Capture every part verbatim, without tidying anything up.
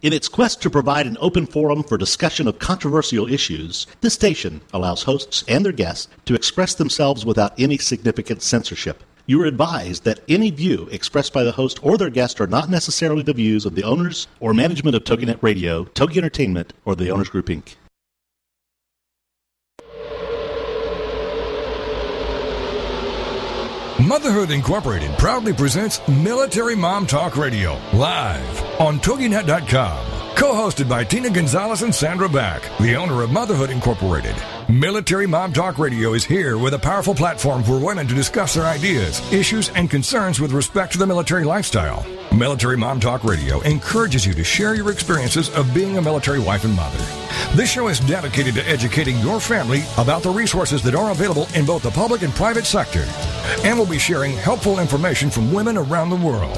In its quest to provide an open forum for discussion of controversial issues, this station allows hosts and their guests to express themselves without any significant censorship. You are advised that any view expressed by the host or their guest are not necessarily the views of the owners or management of Toginet Radio, Toginet Entertainment, or the Owners Group, Incorporated. Motherhood Incorporated proudly presents Military Mom Talk Radio, live on Toginet dot com. Co-hosted by Tina Gonzalez and Sandra Beck, the owner of Motherhood Incorporated. Military Mom Talk Radio is here with a powerful platform for women to discuss their ideas, issues, and concerns with respect to the military lifestyle. Military Mom Talk Radio encourages you to share your experiences of being a military wife and mother. This show is dedicated to educating your family about the resources that are available in both the public and private sector, and we'll be sharing helpful information from women around the world.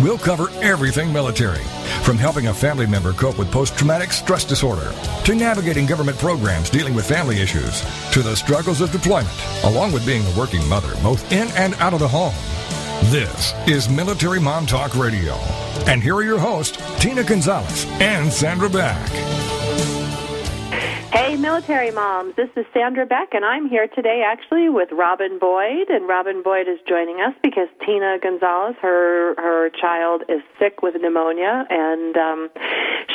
We'll cover everything military, from helping a family member cope with post-traumatic stress disorder, to navigating government programs dealing with family issues, to the struggles of deployment, along with being a working mother both in and out of the home. This is Military Mom Talk Radio. And here are your hosts, Tina Gonzalez and Sandra Beck. Hey, military moms, this is Sandra Beck, and I'm here today actually with Robin Boyd, and Robin Boyd is joining us because Tina Gonzalez, her her child is sick with pneumonia, and um,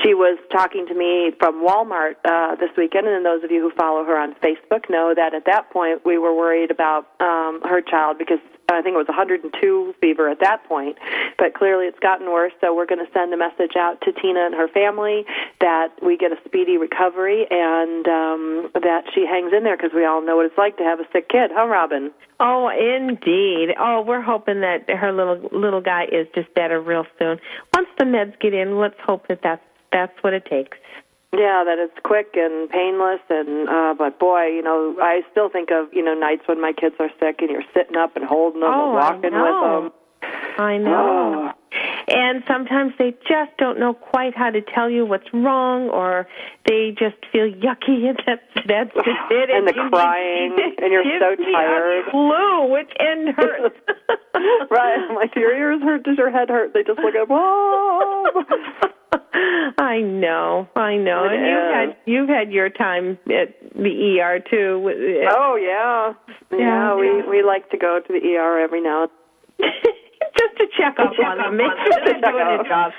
she was talking to me from Walmart uh, this weekend, and those of you who follow her on Facebook know that at that point we were worried about um, her child because I think it was one hundred two fever at that point, but clearly it's gotten worse, so we're going to send a message out to Tina and her family that we get a speedy recovery and um, that she hangs in there because we all know what it's like to have a sick kid, huh, Robin? Oh, indeed. Oh, we're hoping that her little little guy is just better real soon. Once the meds get in, let's hope that that's, that's what it takes. Yeah, that it's quick and painless, and uh, but boy, you know, I still think of, you know, nights when my kids are sick and you're sitting up and holding them oh, and walking with them. I know. Oh. And sometimes they just don't know quite how to tell you what's wrong, or they just feel yucky, and that's, that's just it. And, and the crying, like, and you're so tired. Flu, which end hurts. Right. I'm like, your ears hurt, does your head hurt? They just look at, whoa. I know, I know. It and you've had, you've had your time at the E R, too. Oh, yeah. Yeah, yeah. We, we like to go to the E R every now and then. Just to check up check on them, make sure they're doing their job.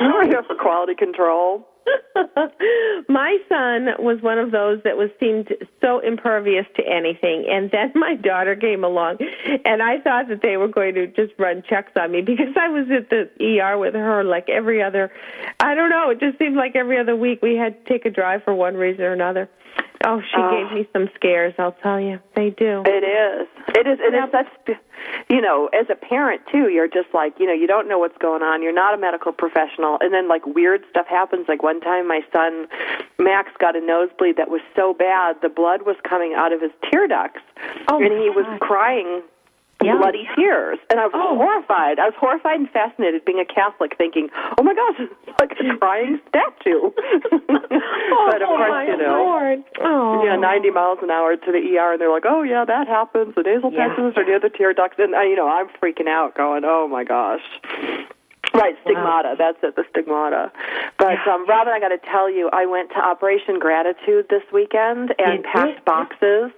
We're here for quality control. My son was one of those that was seemed so impervious to anything, and then my daughter came along, and I thought that they were going to just run checks on me because I was at the E R with her like every other, I don't know, it just seemed like every other week we had to take a drive for one reason or another. Oh, she oh. gave me some scares, I'll tell you. They do. It is. It is. It is such, you know, as a parent, too, you're just like, you know, you don't know what's going on. You're not a medical professional. And then, like, weird stuff happens. Like, one time my son, Max, got a nosebleed that was so bad, the blood was coming out of his tear ducts. Oh, and he was crying yeah. bloody tears. And I was oh. horrified. I was horrified and fascinated, being a Catholic, thinking, oh, my gosh, it's like a crying statue. oh, but, of course, my you know, Lord. Oh. Yeah, ninety miles an hour to the E R, and they're like, oh, yeah, that happens. The nasal yeah. passages are near the tear ducts. And, you know, I'm freaking out going, oh, my gosh. Right, stigmata. Wow. That's it, the stigmata. But, um, Robin, I got to tell you, I went to Operation Gratitude this weekend and packed boxes.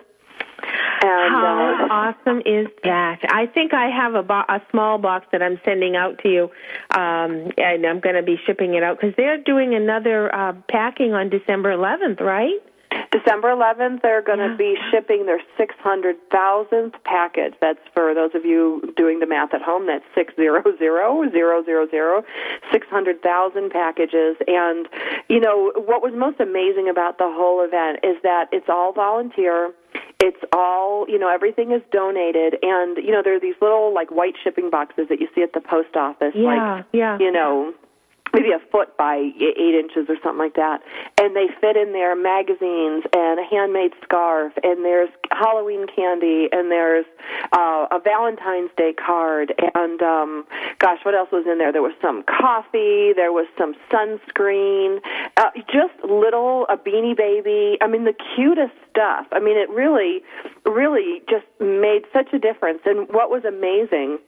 And, How uh, awesome is that? I think I have a, bo- a small box that I'm sending out to you, um, and I'm going to be shipping it out because they're doing another uh, packing on December eleventh, right? December eleventh, they're going to yeah. be shipping their six hundred thousandth package. That's for those of you doing the math at home. That's six hundred thousand, six hundred thousand packages. And, you know, what was most amazing about the whole event is that it's all volunteer. It's all, you know, everything is donated. And, you know, there are these little, like, white shipping boxes that you see at the post office. Yeah, like, yeah. you know. Maybe a foot by eight inches or something like that. And they fit in there magazines and a handmade scarf, and there's Halloween candy, and there's uh, a Valentine's Day card, and um, gosh, what else was in there? There was some coffee, there was some sunscreen, uh, just little, a Beanie Baby. I mean, the cutest stuff. I mean, it really, really just made such a difference. And what was amazing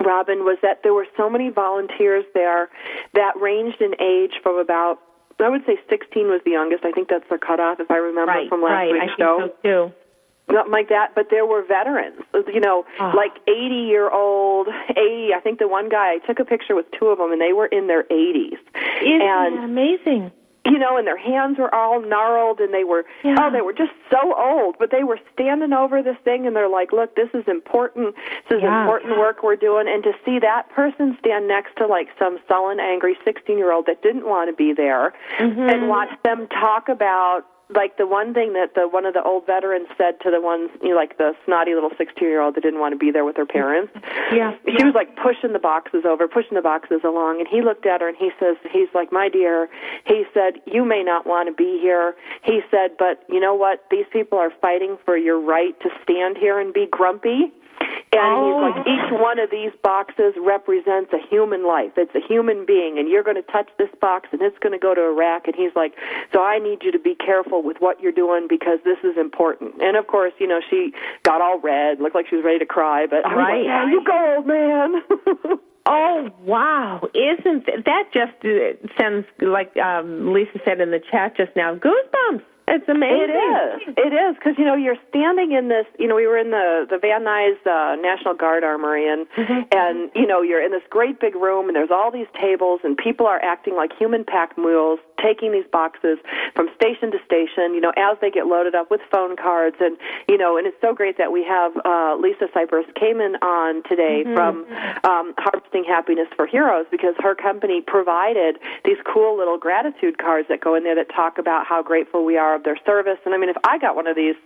Robin, was that there were so many volunteers there that ranged in age from about, I would say sixteen was the youngest. I think that's their cutoff, if I remember right, from last right. week's I show. Think so too. Something like that, but there were veterans, you know, oh. like eighty-year-old, eighty, I think the one guy, I took a picture with two of them, and they were in their eighties. Isn't that amazing? You know, and their hands were all gnarled, and they were, yeah. oh, they were just so old, but they were standing over this thing, and they're like, look, this is important, this is yeah. important work we're doing, and to see that person stand next to, like, some sullen, angry sixteen-year-old that didn't want to be there, mm-hmm. and watch them talk about, like, the one thing that the one of the old veterans said to the ones, you know, like the snotty little sixteen-year-old that didn't want to be there with her parents. Yeah. She was, like, pushing the boxes over, pushing the boxes along, and he looked at her, and he says, he's like, my dear, he said, you may not want to be here. He said, but you know what? These people are fighting for your right to stand here and be grumpy. And he's like, each one of these boxes represents a human life. It's a human being, and you're going to touch this box, and it's going to go to Iraq. And he's like, so I need you to be careful with what you're doing because this is important. And, of course, you know, she got all red, looked like she was ready to cry. But I'm right. like, yeah, you go, old man. Oh, wow. Isn't that, that just sounds like um, Lisa said in the chat just now, goosebumps. It's amazing. It is. It is, because, you know, you're standing in this, you know, we were in the, the Van Nuys uh, National Guard Armory, and, mm-hmm. and, you know, you're in this great big room, and there's all these tables, and people are acting like human pack mules, taking these boxes from station to station, you know, as they get loaded up with phone cards. And, you know, and it's so great that we have uh, Lisa Cypers Kamen on today mm-hmm. from um, Harvesting Happiness for Heroes, because her company provided these cool little gratitude cards that go in there that talk about how grateful we are of their service. And I mean, if I got one of these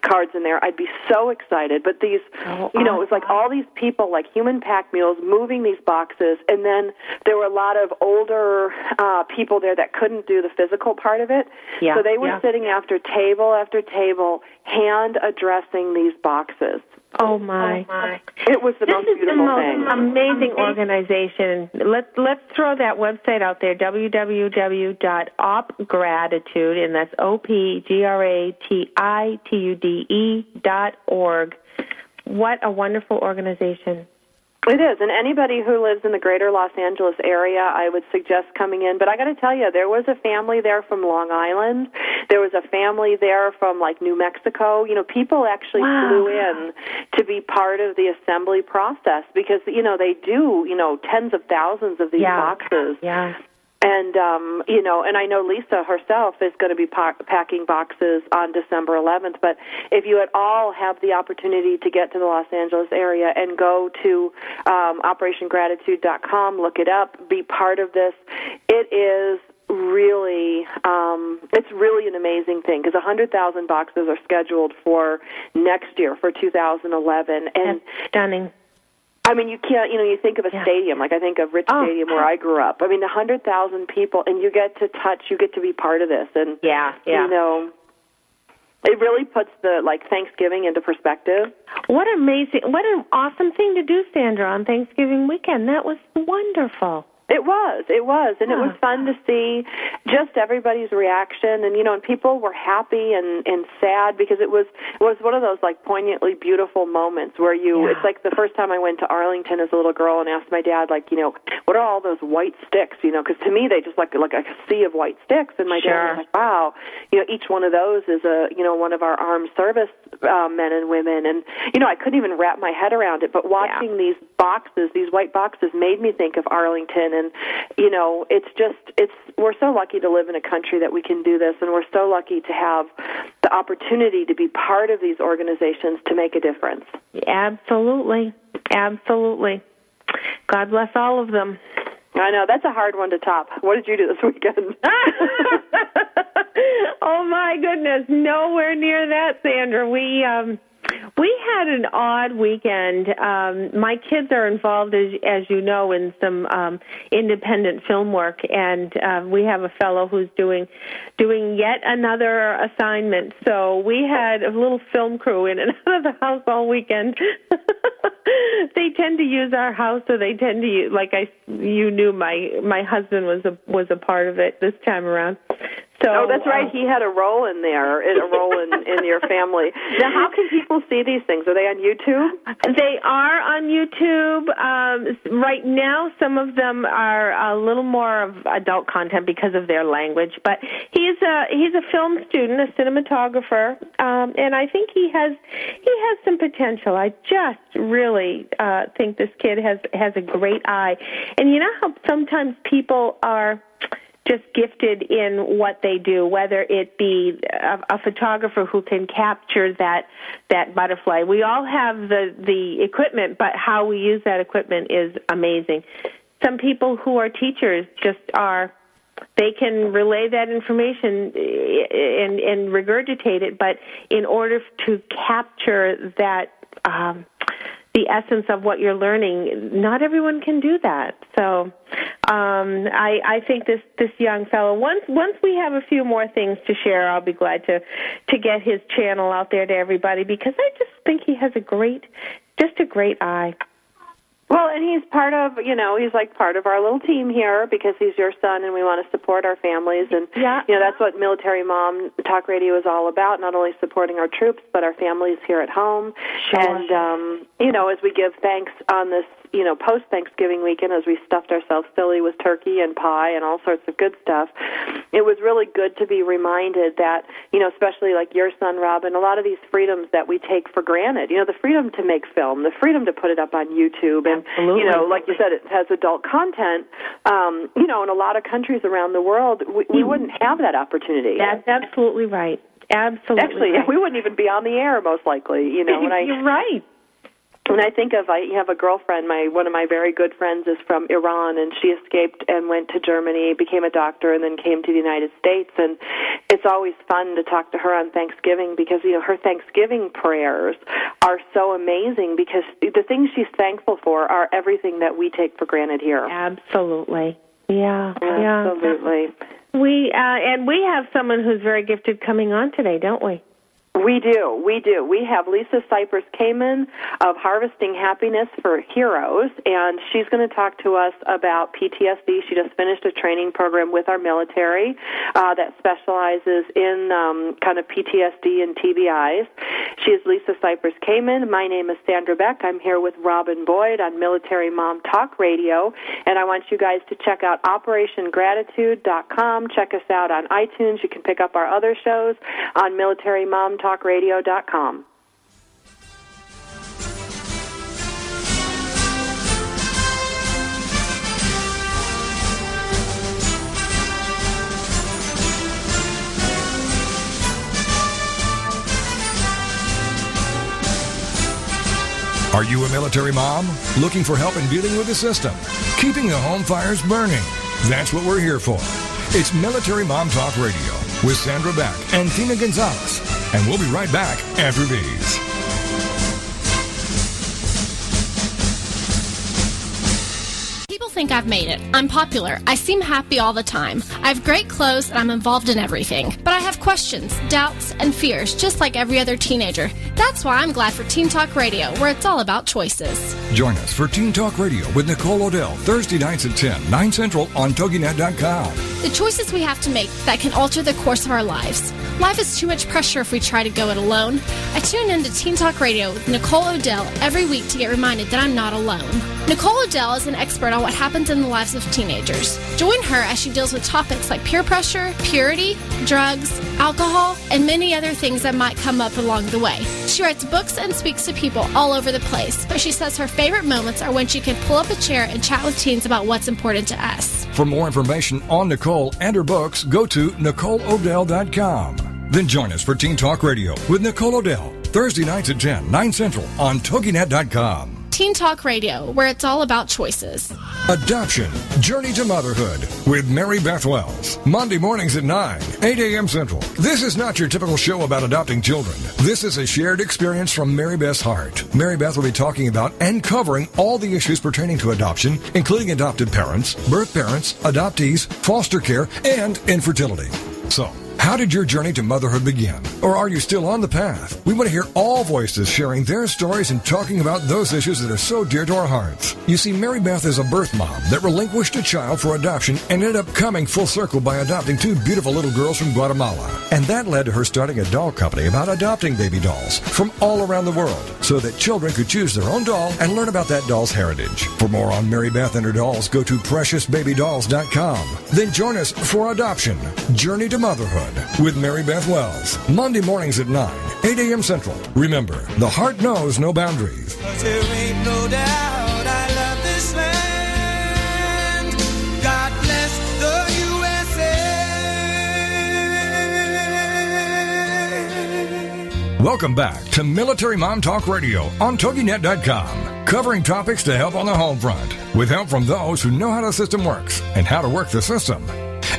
cards in there, I'd be so excited. But these, oh, you know, it was like all these people, like human pack mules, moving these boxes. And then there were a lot of older uh, people there that couldn't do the physical part of it. Yeah, so they were yeah. sitting after table after table, hand addressing these boxes. Oh my. oh my! It was the this most beautiful the most thing. Amazing organization. Let's let's throw that website out there: w w w dot opgratitude, and that's o p g r a t i t u d e dot org. What a wonderful organization! It is, and anybody who lives in the greater Los Angeles area, I would suggest coming in. But I got to tell you, there was a family there from Long Island. There was a family there from, like, New Mexico. You know, people actually wow. flew in to be part of the assembly process because, you know, they do, you know, tens of thousands of these yeah. boxes. Yeah. And, um, you know, and I know Lisa herself is going to be pack- packing boxes on December eleventh, but if you at all have the opportunity to get to the Los Angeles area and go to um, Operation Gratitude dot com, look it up, be part of this, it is really, um, it's really an amazing thing because one hundred thousand boxes are scheduled for next year, for two thousand eleven. And that's stunning. I mean, you can't, you know, you think of a yeah. stadium, like I think of Rich oh. Stadium where I grew up. I mean, one hundred thousand people, and you get to touch, you get to be part of this. And, yeah, yeah. you know, it really puts the, like, Thanksgiving into perspective. What amazing, what an awesome thing to do, Sandra, on Thanksgiving weekend. That was wonderful. It was, it was, and yeah. it was fun to see just everybody's reaction, and, you know, and people were happy and, and sad because it was it was one of those, like, poignantly beautiful moments where you, yeah. it's like the first time I went to Arlington as a little girl and asked my dad, like, you know, what are all those white sticks, you know, because to me they just look like a sea of white sticks, and my sure. dad was like, wow, you know, each one of those is a, you know, one of our armed service uh, men and women, and, you know, I couldn't even wrap my head around it, but watching yeah. these boxes, these white boxes, made me think of Arlington. And, you know, it's just, it's we're so lucky to live in a country that we can do this, and we're so lucky to have the opportunity to be part of these organizations to make a difference. Absolutely. Absolutely. God bless all of them. I know. That's a hard one to top. What did you do this weekend? Oh, my goodness. Nowhere near that, Sandra. We, um... We had an odd weekend. Um, my kids are involved, as, as you know, in some um, independent film work, and uh, we have a fellow who's doing doing yet another assignment. So we had a little film crew in and out of the house all weekend. They tend to use our house, so they tend to use, like I, you knew, my my husband was a was a part of it this time around. So, oh, that's right. Um, he had a role in there, in a role in, in your family. Now, how can people see these things? Are they on YouTube? They are on YouTube. Um, right now, some of them are a little more of adult content because of their language. But he's a he's a film student, a cinematographer, um, and I think he has he has some potential. I just really uh, think this kid has has a great eye. And you know how sometimes people are just gifted in what they do, whether it be a, a photographer who can capture that that butterfly. We all have the, the equipment, but how we use that equipment is amazing. Some people who are teachers just are, they can relay that information and, and regurgitate it, but in order to capture that, um, the essence of what you're learning, not everyone can do that. So um, I, I think this, this young fellow, once once we have a few more things to share, I'll be glad to, to get his channel out there to everybody, because I just think he has a great, just a great eye. Well, and he's part of, you know, he's like part of our little team here because he's your son and we want to support our families. And, yeah. you know, that's what Military Mom Talk Radio is all about, not only supporting our troops, but our families here at home. Sure. And, um, you know, as we give thanks on this, you know, post-Thanksgiving weekend, as we stuffed ourselves silly with turkey and pie and all sorts of good stuff, it was really good to be reminded that, you know, especially like your son, Robin, a lot of these freedoms that we take for granted, you know, the freedom to make film, the freedom to put it up on YouTube, and, Absolutely. you know, like you said, it has adult content, um, you know, in a lot of countries around the world, we, we wouldn't have that opportunity. That's absolutely right. Absolutely Actually, right. we wouldn't even be on the air, most likely, you know. When I, You're right. When I think of, I have a girlfriend, my one of my very good friends is from Iran, and she escaped and went to Germany, became a doctor, and then came to the United States. And it's always fun to talk to her on Thanksgiving because, you know, her Thanksgiving prayers are so amazing because the things she's thankful for are everything that we take for granted here. Absolutely. Yeah. Absolutely. Yeah. We uh, and we have someone who's very gifted coming on today, don't we? We do. We do. We have Lisa Cypers Kamen of Harvesting Happiness for Heroes, and she's going to talk to us about P T S D. She just finished a training program with our military uh, that specializes in um, kind of P T S D and T B Is. She is Lisa Cypers Kamen. My name is Sandra Beck. I'm here with Robin Boyd on Military Mom Talk Radio, and I want you guys to check out Operation Gratitude dot com. Check us out on iTunes. You can pick up our other shows on Military Mom Talk Radio dot com. Are you a military mom looking for help in dealing with the system, keeping the home fires burning? That's what we're here for. It's Military Mom Talk Radio with Sandra Beck and Tina Gonzalez. And we'll be right back after these. People think I've made it. I'm popular. I seem happy all the time. I have great clothes and I'm involved in everything. But I have questions, doubts, and fears just like every other teenager. That's why I'm glad for Teen Talk Radio, where it's all about choices. Join us for Teen Talk Radio with Nicole O'Dell, Thursday nights at ten, nine Central on Toginet dot com. The choices we have to make that can alter the course of our lives. Life is too much pressure if we try to go it alone. I tune in to Teen Talk Radio with Nicole O'Dell every week to get reminded that I'm not alone. Nicole O'Dell is an expert on what happens in the lives of teenagers. Join her as she deals with topics like peer pressure, purity, drugs, alcohol, and many other things that might come up along the way. She writes books and speaks to people all over the place, but she says her favorite moments are when she can pull up a chair and chat with teens about what's important to us. For more information on Nicole and her books, go to Nicole O'Dell dot com. Then join us for Teen Talk Radio with Nicole O'Dell, Thursday nights at ten, nine Central on Toginet dot com. Teen Talk Radio, where it's all about choices. Adoption, Journey to Motherhood with Mary Beth Wells. Monday mornings at nine, eight a.m. Central. This is not your typical show about adopting children. This is a shared experience from Mary Beth's heart. Mary Beth will be talking about and covering all the issues pertaining to adoption, including adopted parents, birth parents, adoptees, foster care, and infertility. So, How did your journey to motherhood begin? Or are you still on the path? We want to hear all voices sharing their stories and talking about those issues that are so dear to our hearts. You see, Mary Beth is a birth mom that relinquished a child for adoption and ended up coming full circle by adopting two beautiful little girls from Guatemala. And that led to her starting a doll company about adopting baby dolls from all around the world so that children could choose their own doll and learn about that doll's heritage. For more on Mary Beth and her dolls, go to Precious Baby Dolls dot com. Then join us for Adoption Journey to Motherhood with Mary Beth Wells, Monday mornings at nine, eight a.m. Central. Remember, the heart knows no boundaries. Cause there ain't no doubt I love this land. God bless the U S A. Welcome back to Military Mom Talk Radio on Toginet dot com, covering topics to help on the home front, with help from those who know how the system works and how to work the system.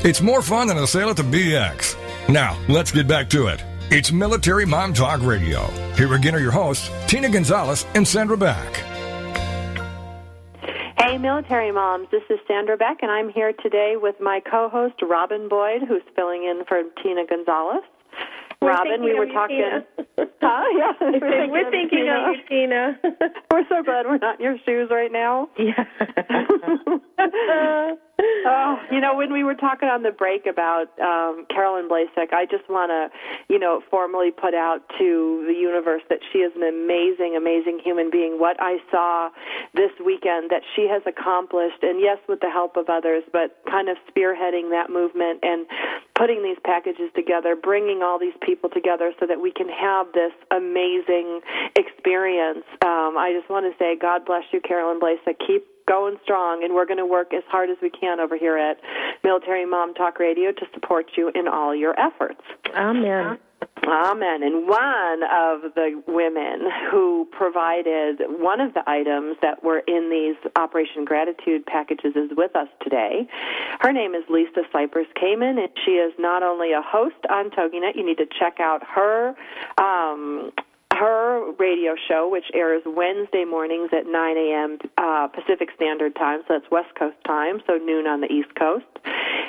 It's more fun than a sale at the B X. Now, let's get back to it. It's Military Mom Talk Radio. Here again are your hosts, Tina Gonzalez and Sandra Beck. Hey, Military Moms. This is Sandra Beck, and I'm here today with my co-host, Robin Boyd, who's filling in for Tina Gonzalez. We're Robin, we were talking. Huh? Yeah. We're, thinking we're thinking of you, Tina. We're so glad we're not in your shoes right now. Yeah. oh, you know, when we were talking on the break about um, Carolyn Blasek, I just want to, you know, formally put out to the universe that she is an amazing, amazing human being. What I saw this weekend that she has accomplished, and yes, with the help of others, but kind of spearheading that movement and putting these packages together, bringing all these people. people together so that we can have this amazing experience. Um, I just want to say God bless you, Carolyn Blasek. Keep going strong, and we're going to work as hard as we can over here at Military Mom Talk Radio to support you in all your efforts. Amen. Amen. And one of the women who provided one of the items that were in these Operation Gratitude packages is with us today. Her name is Lisa Cypers Kamen, and she is not only a host on Toginet. You need to check out her um Her radio show, which airs Wednesday mornings at nine a.m. Uh, Pacific Standard Time, so that's West Coast time, so noon on the East Coast.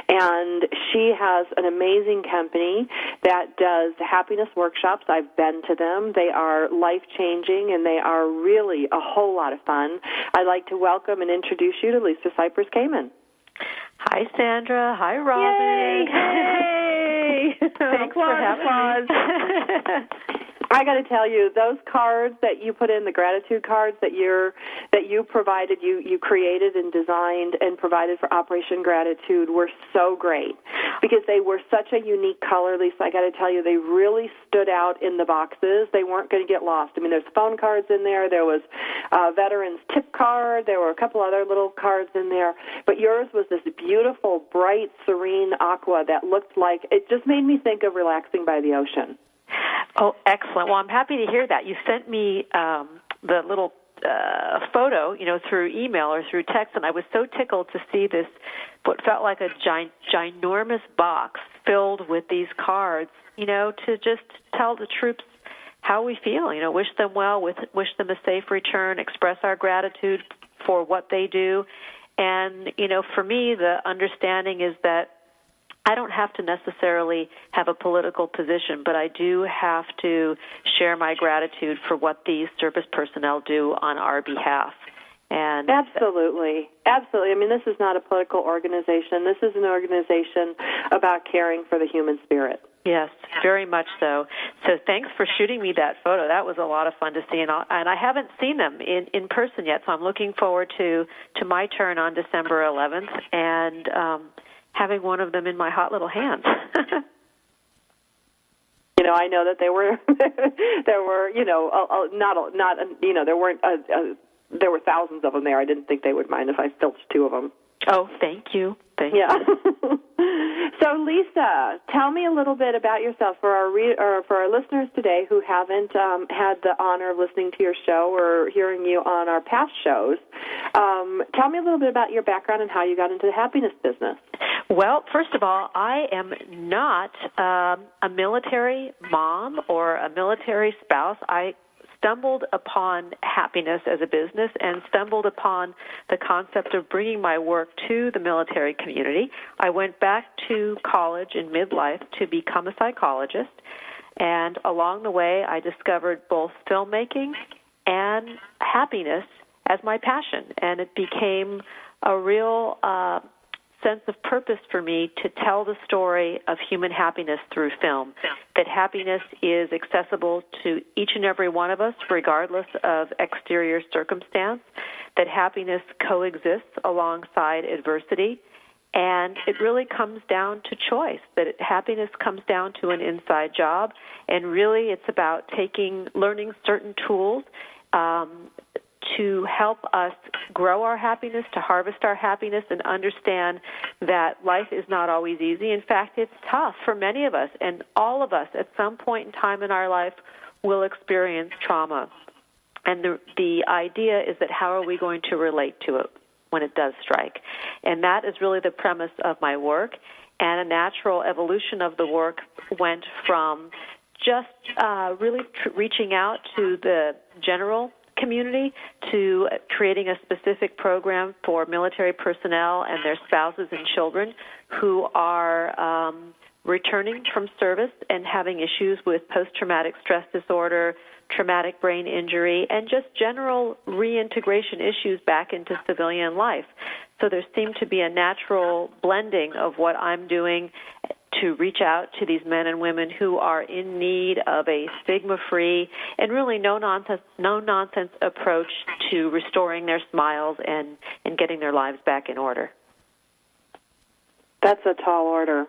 And she has an amazing company that does happiness workshops. I've been to them. They are life-changing, and they are really a whole lot of fun. I'd like to welcome and introduce you to Lisa Cypers Kamen. Hi, Sandra. Hi, Robin. Yay! Hey! Thanks for having me. I got to tell you, those cards that you put in, the gratitude cards that you're that you provided, you, you created and designed and provided for Operation Gratitude were so great because they were such a unique color, Lisa. I got to tell you, they really stood out in the boxes. They weren't going to get lost. I mean, there's phone cards in there. There was a veteran's tip card. There were a couple other little cards in there. But yours was this beautiful, bright, serene aqua that looked like it just made me think of relaxing by the ocean. Oh, excellent. Well, I'm happy to hear that. You sent me um, the little uh, photo, you know, through email or through text, and I was so tickled to see this, what felt like a gi- ginormous box filled with these cards, you know, to just tell the troops how we feel, you know, wish them well, with, wish them a safe return, express our gratitude for what they do. And, you know, for me, the understanding is that I don't have to necessarily have a political position, but I do have to share my gratitude for what these service personnel do on our behalf. And Absolutely. Absolutely. I mean, this is not a political organization. This is an organization about caring for the human spirit. Yes, very much so. So thanks for shooting me that photo. That was a lot of fun to see, and, and I haven't seen them in, in person yet, so I'm looking forward to, to my turn on December eleventh, and um having one of them in my hot little hands. You know, I know that there were, there were, you know, a, a, not, a, not, a, you know, there weren't, a, a, there were thousands of them there. I didn't think they would mind if I filched two of them. Oh, thank you. Thank yeah. you. So, Lisa, tell me a little bit about yourself for our re- or for our listeners today who haven't um, had the honor of listening to your show or hearing you on our past shows. Um, tell me a little bit about your background and how you got into the happiness business. Well, first of all, I am not um, a military mom or a military spouse. I stumbled upon happiness as a business and stumbled upon the concept of bringing my work to the military community. I went back to college in midlife to become a psychologist, and along the way I discovered both filmmaking and happiness as my passion, and it became a real uh, sense of purpose for me to tell the story of human happiness through film, that happiness is accessible to each and every one of us regardless of exterior circumstance, that happiness coexists alongside adversity, and it really comes down to choice, that it, happiness comes down to an inside job, and really it's about taking, learning certain tools um, to help us grow our happiness, to harvest our happiness, and understand that life is not always easy. In fact, it's tough for many of us, and all of us at some point in time in our life will experience trauma. And the the idea is that how are we going to relate to it when it does strike? And that is really the premise of my work, and a natural evolution of the work went from just uh, really tr- reaching out to the general community to creating a specific program for military personnel and their spouses and children who are um, returning from service and having issues with post-traumatic stress disorder, traumatic brain injury, and just general reintegration issues back into civilian life. So there seemed to be a natural blending of what I'm doing to reach out to these men and women who are in need of a stigma-free and really no-nonsense no-nonsense approach to restoring their smiles and, and getting their lives back in order. That's a tall order.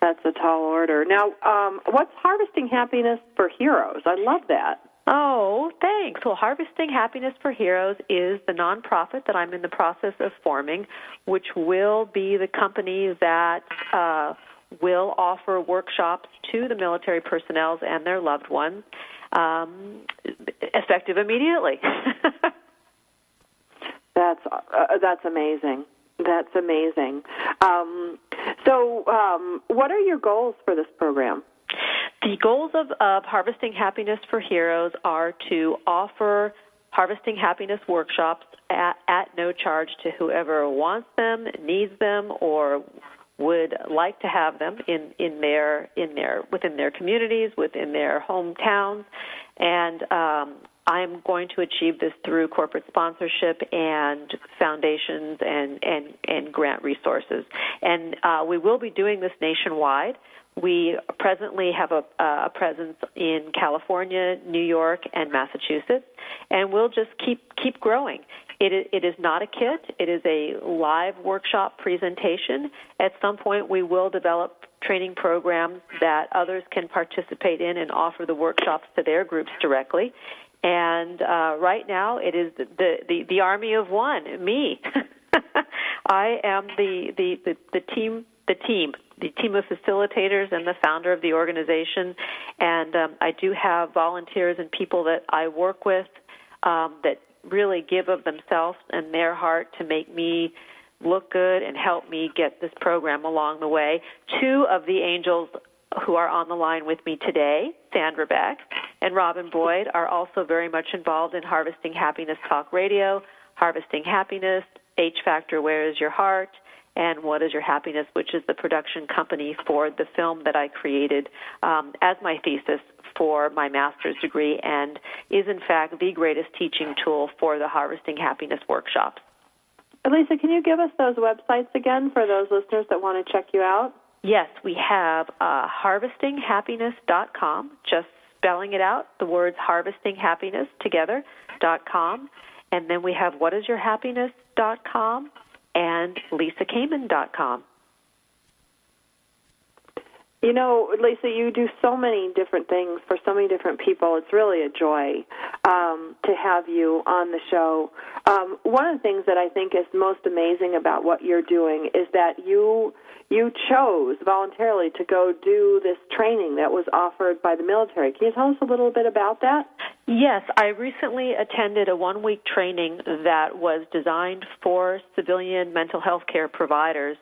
That's a tall order. Now, um, what's Harvesting Happiness for Heroes? I love that. Oh, thanks. Well, Harvesting Happiness for Heroes is the nonprofit that I'm in the process of forming, which will be the company that uh, will offer workshops to the military personnel and their loved ones, um, effective immediately. That's uh, that's amazing. That's amazing. Um, so um, what are your goals for this program? The goals of, of Harvesting Happiness for Heroes are to offer Harvesting Happiness workshops at, at no charge to whoever wants them, needs them, or would like to have them in, in their in their within their communities, within their hometowns, and um, I'm going to achieve this through corporate sponsorship and foundations and and, and grant resources, and uh, we will be doing this nationwide. We presently have a, a presence in California, New York, and Massachusetts, and we'll just keep keep growing. It, it is not a kit. It is a live workshop presentation. At some point, we will develop training programs that others can participate in and offer the workshops to their groups directly. And uh, right now, it is the, the, the, the army of one, me. I am the, the, the, the team the team. the team of facilitators and the founder of the organization, and um, I do have volunteers and people that I work with um, that really give of themselves and their heart to make me look good and help me get this program along the way. Two of the angels who are on the line with me today, Sandra Beck and Robin Boyd, are also very much involved in Harvesting Happiness Talk Radio, Harvesting Happiness, H Factor, Where Is Your Heart?, and What Is Your Happiness, which is the production company for the film that I created um, as my thesis for my master's degree, and is, in fact, the greatest teaching tool for the Harvesting Happiness workshops. Lisa, can you give us those websites again for those listeners that want to check you out? Yes, we have uh, harvesting happiness dot com, just spelling it out, the words harvesting happiness together, .com, and then we have what is your happiness dot com, and Lisa Kamen dot com. You know, Lisa, you do so many different things for so many different people. It's really a joy um, to have you on the show. Um, one of the things that I think is most amazing about what you're doing is that you you chose voluntarily to go do this training that was offered by the military. Can you tell us a little bit about that? Yes, I recently attended a one-week training that was designed for civilian mental health care providers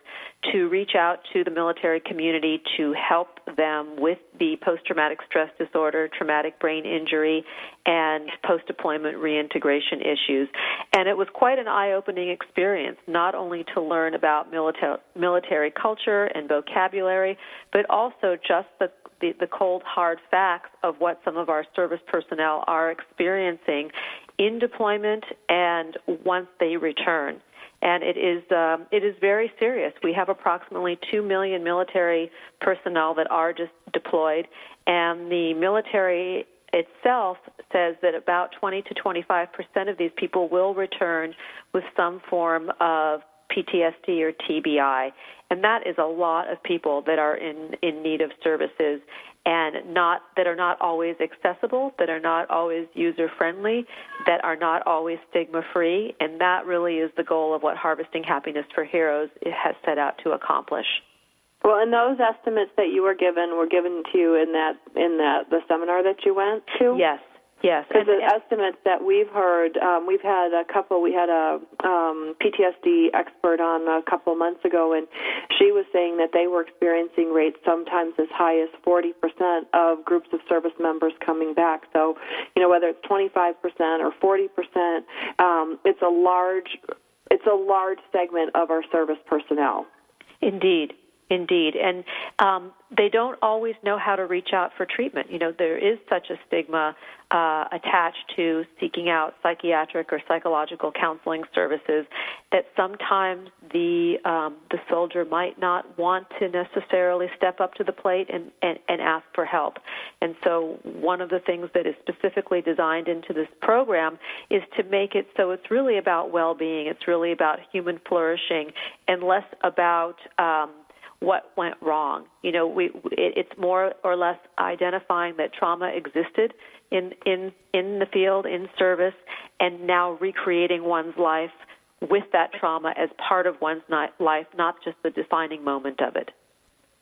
to reach out to the military community to help them with the post-traumatic stress disorder, traumatic brain injury, and post-deployment reintegration issues. And it was quite an eye-opening experience, not only to learn about milita- military culture and vocabulary, but also just the The, the cold, hard facts of what some of our service personnel are experiencing in deployment and once they return. And it is um, it is very serious. We have approximately two million military personnel that are just deployed, and the military itself says that about twenty to twenty-five percent of these people will return with some form of P T S D or T B I, and that is a lot of people that are in, in need of services and not that are not always accessible, that are not always user-friendly, that are not always stigma-free, and that really is the goal of what Harvesting Happiness for Heroes has set out to accomplish. Well, and those estimates that you were given were given to you in that in that the seminar that you went to? Yes. Yes, because the and, estimates that we've heard, um, we've had a couple. We had a um, P T S D expert on a couple months ago, and she was saying that they were experiencing rates sometimes as high as forty percent of groups of service members coming back. So, you know, whether it's twenty-five percent or forty percent, um, it's a large, it's a large segment of our service personnel. Indeed. Indeed, and um, they don't always know how to reach out for treatment. You know, there is such a stigma uh, attached to seeking out psychiatric or psychological counseling services that sometimes the um, the soldier might not want to necessarily step up to the plate and, and, and ask for help. And so one of the things that is specifically designed into this program is to make it so it's really about well-being, it's really about human flourishing, and less about um, what went wrong. You know, we it, it's more or less identifying that trauma existed in, in in the field, in service, and now recreating one's life with that trauma as part of one's life, not just the defining moment of it.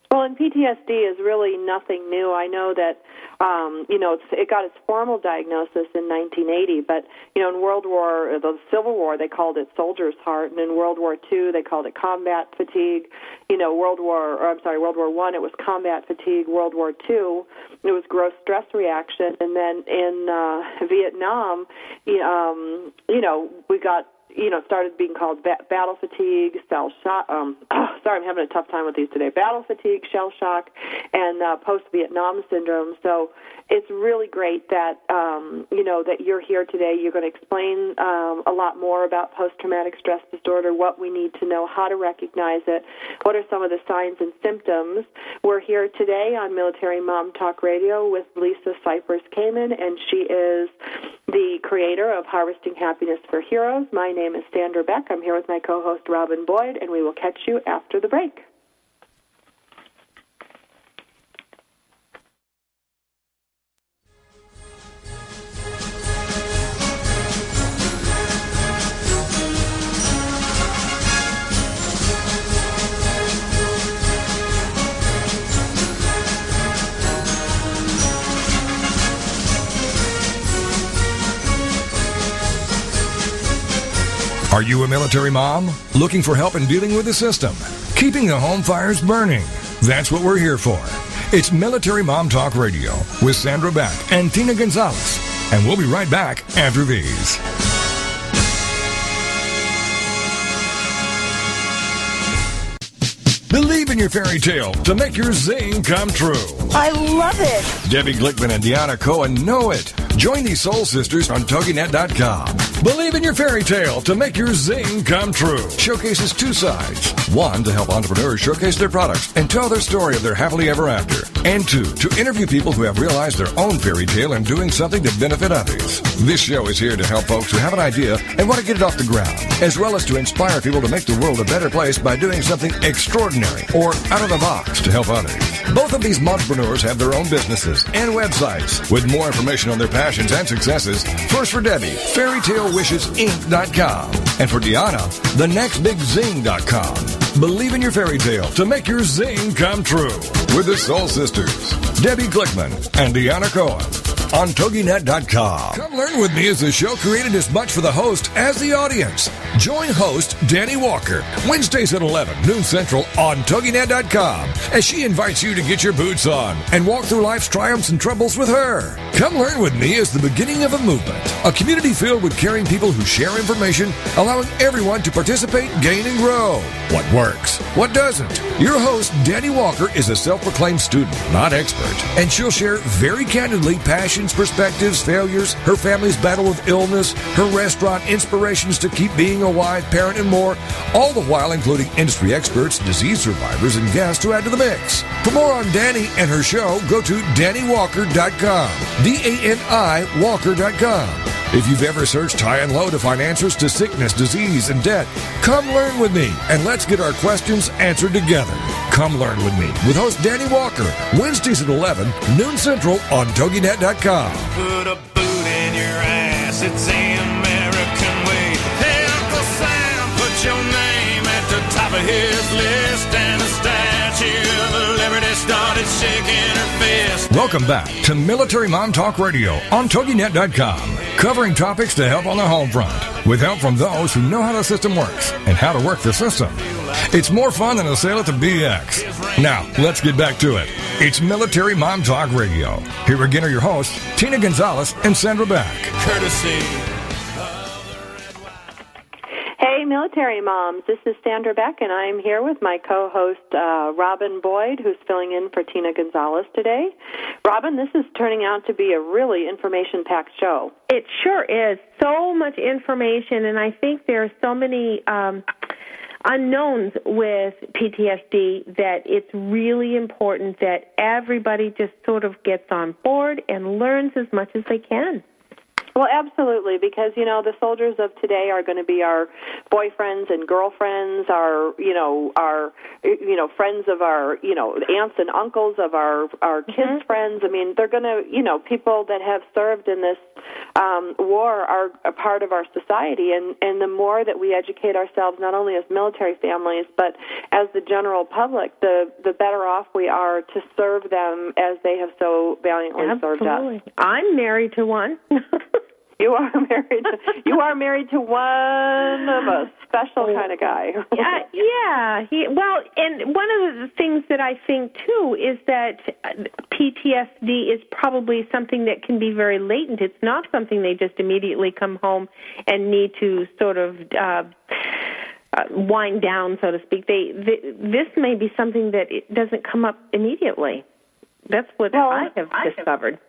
Well, and P T S D is really nothing new. I know that, um, you know, it got its formal diagnosis in nineteen eighty, but, you know, in World War, or the Civil War, they called it soldier's heart, and in World War Two, they called it combat fatigue. You know, World War, or I'm sorry, World War One, it was combat fatigue. World War Two, it was gross stress reaction, and then in uh, Vietnam, um, you know, we got. You know, started being called ba- battle fatigue, shell shock. Um, oh, sorry, I'm having a tough time with these today. Battle fatigue, shell shock, and uh, post-Vietnam syndrome. So it's really great that um, you know that you're here today. You're going to explain um, a lot more about post-traumatic stress disorder, what we need to know, how to recognize it, what are some of the signs and symptoms. We're here today on Military Mom Talk Radio with Lisa Cypers Kamen, and she is the creator of Harvesting Happiness for Heroes. My name. My name is Sandra Beck. I'm here with my co-host Robin Boyd, and we will catch you after the break. Are you a military mom looking for help in dealing with the system, keeping the home fires burning? That's what we're here for. It's Military Mom Talk Radio with Sandra Beck and Tina Gonzalez. And we'll be right back after these. Believe in your fairy tale to make your zing come true. I love it. Debbie Glickman and Deanna Cohen know it. Join these soul sisters on Toginet dot com. Believe in your fairy tale to make your zing come true. Showcases two sides. One, to help entrepreneurs showcase their products and tell their story of their happily ever after. And two, to interview people who have realized their own fairy tale and doing something to benefit others. This show is here to help folks who have an idea and want to get it off the ground, as well as to inspire people to make the world a better place by doing something extraordinary or out of the box to help others. Both of these entrepreneurs have their own businesses and websites. With more information on their passions and successes, first for Debbie, Fairy Tale Wishes Inc dot com, and for Deanna, The Next Big Zing dot com. Believe in your fairy tale to make your zing come true with the Soul Sisters, Debbie Glickman and Deanna Cohen. on Toginet dot com. Come Learn With Me is a show created as much for the host as the audience. Join host Danny Walker Wednesdays at eleven, noon central on Toginet dot com as she invites you to get your boots on and walk through life's triumphs and troubles with her. Come Learn With Me is the beginning of a movement, a community filled with caring people who share information, allowing everyone to participate, gain, and grow. What works? What doesn't? Your host, Danny Walker, is a self-proclaimed student, not expert, and she'll share very candidly passions, perspectives, failures, her family's battle with illness, her restaurant inspirations to keep being a wife, parent, and more, all the while including industry experts, disease survivors, and guests to add to the mix. For more on Danny and her show, go to Danny Walker dot com, D A N I Walker dot com. If you've ever searched high and low to find answers to sickness, disease, and death, come learn with me, and let's get our questions answered together. Come Learn With Me with host Danny Walker, Wednesdays at eleven, noon central on Toginet dot com. Put a boot in your ass, it's the American way. Hey, Uncle Sam, put your name at the top of his list, and the Statue of Liberty started shaking her fist. Welcome back to Military Mom Talk Radio on Toginet dot com, covering topics to help on the home front, with help from those who know how the system works and how to work the system. It's more fun than a sale at the B X. Now, let's get back to it. It's Military Mom Talk Radio. Here again are your hosts, Tina Gonzalez and Sandra Beck. Courtesy. Hey, Military Moms. This is Sandra Beck, and I'm here with my co-host, uh, Robin Boyd, who's filling in for Tina Gonzalez today. Robin, this is turning out to be a really information-packed show. It sure is. So much information, and I think there are so many Um, unknowns with P T S D that it's really important that everybody just sort of gets on board and learns as much as they can. Well, absolutely, because, you know, the soldiers of today are going to be our boyfriends and girlfriends, our, you know, our, you know, friends of our, you know, aunts and uncles of our, our kids' mm-hmm. friends. I mean, they're going to, you know, people that have served in this um, war are a part of our society, and, and the more that we educate ourselves, not only as military families, but as the general public, the, the better off we are to serve them as they have so valiantly absolutely. served us. I'm married to one. You are married to, you are married to one of a special kind of guy. uh, yeah. He, well, and one of the things that I think, too, is that P T S D is probably something that can be very latent. It's not something they just immediately come home and need to sort of uh, uh, wind down, so to speak. They, th- This may be something that it doesn't come up immediately. That's what well, I have I discovered. Have-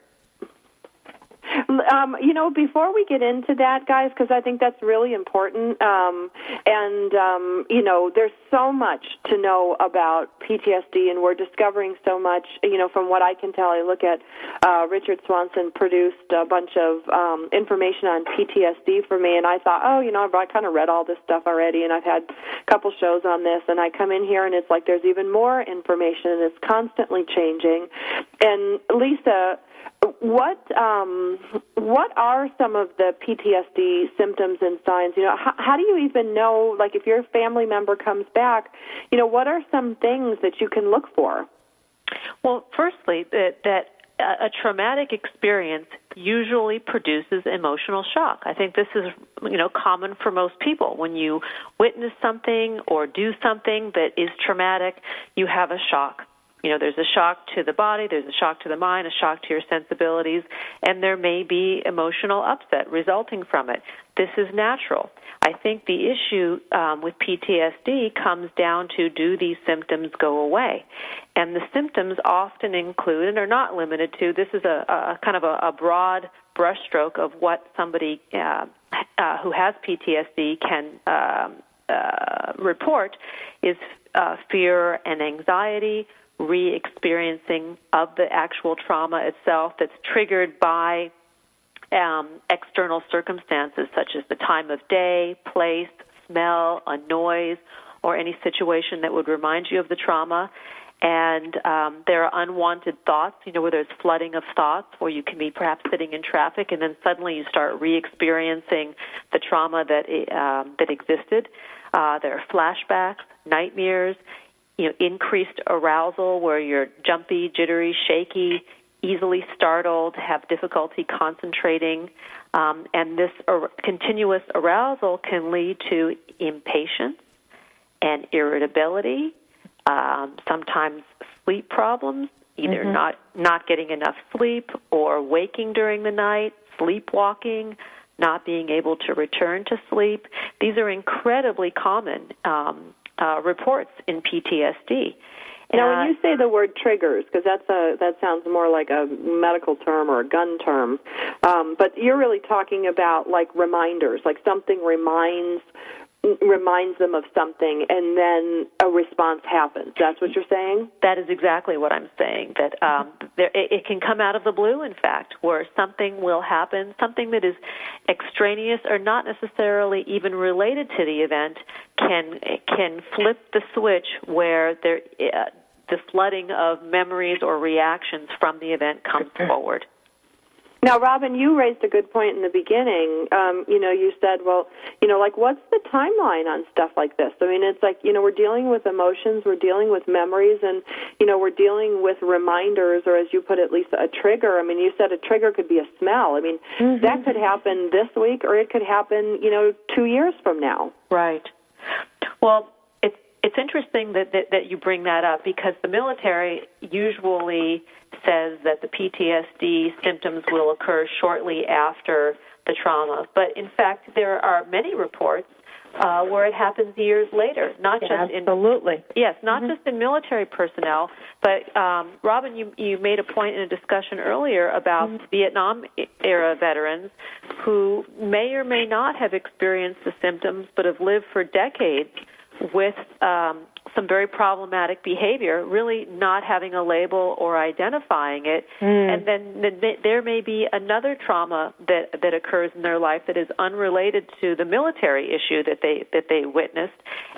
Um, you know, before we get into that, guys, because I think that's really important, um, and, um, you know, there's so much to know about P T S D, and we're discovering so much, you know, from what I can tell. I look at uh, Richard Swanson produced a bunch of um, information on P T S D for me, and I thought, oh, you know, I kind of read all this stuff already, and I've had a couple shows on this, and I come in here, and it's like there's even more information, and it's constantly changing. And Lisa, What um, what are some of the P T S D symptoms and signs? You know, how, how do you even know, like, if your family member comes back, you know, what are some things that you can look for? Well, firstly, that, that a traumatic experience usually produces emotional shock. I think this is, you know, common for most people. When you witness something or do something that is traumatic, you have a shock. You know, there's a shock to the body, there's a shock to the mind, a shock to your sensibilities, and there may be emotional upset resulting from it. This is natural. I think the issue um, with P T S D comes down to, do these symptoms go away? And the symptoms often include, and are not limited to, this is a, a kind of a, a broad brushstroke of what somebody uh, uh, who has P T S D can uh, uh, report, is uh, fear and anxiety, re-experiencing of the actual trauma itself that's triggered by um, external circumstances such as the time of day, place, smell, a noise, or any situation that would remind you of the trauma. And um, there are unwanted thoughts, you know, where there's flooding of thoughts, or you can be perhaps sitting in traffic and then suddenly you start re-experiencing the trauma that, um, that existed. Uh, there are flashbacks, nightmares, you know, increased arousal where you're jumpy, jittery, shaky, easily startled, have difficulty concentrating, um, and this ar- continuous arousal can lead to impatience and irritability, um, sometimes sleep problems, either mm-hmm. not, not getting enough sleep or waking during the night, sleepwalking, not being able to return to sleep. These are incredibly common um, uh, reports in P T S D. Now, uh, when you say the word triggers, because that's a that sounds more like a medical term or a gun term, um, but you're really talking about like reminders, like something reminds reminds them of something, and then a response happens. That's what you're saying? That is exactly what I'm saying, that um, there, it, it can come out of the blue, in fact, where something will happen, something that is extraneous or not necessarily even related to the event can can flip the switch where there, uh, the flooding of memories or reactions from the event comes forward. Now, Robin, you raised a good point in the beginning. Um, you know, you said, well, you know, like, what's the timeline on stuff like this? I mean, it's like, you know, we're dealing with emotions, we're dealing with memories, and, you know, we're dealing with reminders, or as you put it, Lisa, a trigger. I mean, you said a trigger could be a smell. I mean, mm-hmm. that could happen this week, or it could happen, you know, two years from now. Right. Well, it's, it's interesting that, that, that you bring that up, because the military usually says that the P T S D symptoms will occur shortly after the trauma. But, in fact, there are many reports uh, where it happens years later, not yeah, just absolutely. in... Absolutely. Yes, not mm-hmm. just in military personnel, but, um, Robin, you, you made a point in a discussion earlier about mm-hmm. Vietnam-era veterans who may or may not have experienced the symptoms but have lived for decades with um, some very problematic behavior, really not having a label or identifying it. Mm. And then there may be another trauma that, that occurs in their life that is unrelated to the military issue that they, that they witnessed,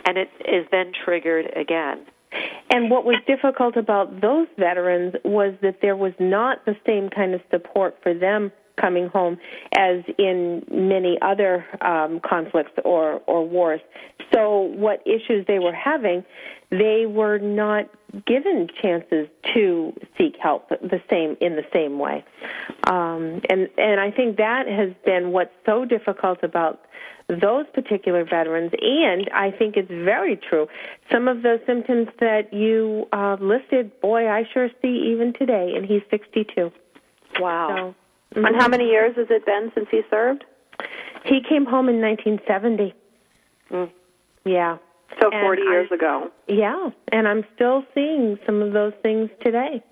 and it is then triggered again. And what was difficult about those veterans was that there was not the same kind of support for them coming home as in many other um, conflicts or, or wars. So what issues they were having, they were not given chances to seek help the same in the same way. Um, and, and I think that has been what's so difficult about those particular veterans, and I think it's very true. Some of those symptoms that you uh, listed, boy, I sure see even today, and he's sixty-two. Wow. So, mm-hmm. And how many years has it been since he served? He came home in nineteen seventy. Mm. Yeah. So and forty years I, ago. Yeah, and I'm still seeing some of those things today.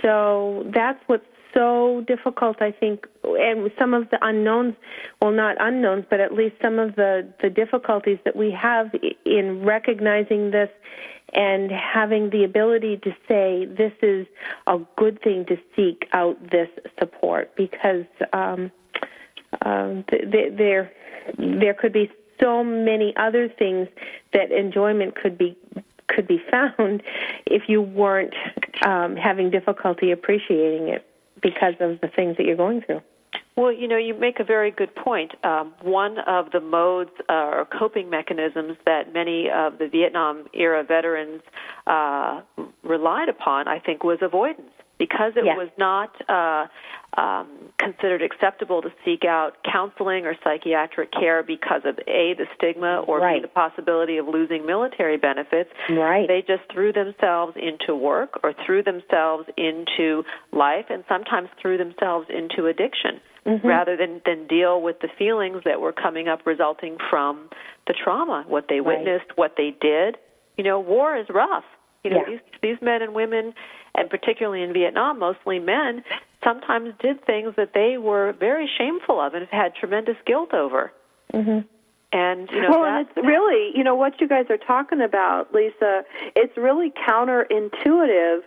So that's what's so difficult, I think, and some of the unknowns, well, not unknowns, but at least some of the, the difficulties that we have in recognizing this and having the ability to say this is a good thing to seek out this support, because um, um, th- th- there there could be so many other things that enjoyment could be could be found if you weren't um, having difficulty appreciating it because of the things that you're going through. Well, you know, you make a very good point. Um, one of the modes uh, or coping mechanisms that many of the Vietnam-era veterans uh, relied upon, I think, was avoidance, because it yes. was not uh, um, considered acceptable to seek out counseling or psychiatric care because of, A, the stigma, or right. B, the possibility of losing military benefits. Right. They just threw themselves into work or threw themselves into life, and sometimes threw themselves into addiction. Mm-hmm. rather than, than deal with the feelings that were coming up resulting from the trauma, what they witnessed, right. what they did. You know, war is rough. You know, yeah. these, these men and women, and particularly in Vietnam, mostly men, sometimes did things that they were very shameful of and had tremendous guilt over. Mm-hmm. And, you know, well, that, and it's really, you know, what you guys are talking about, Lisa, it's really counterintuitive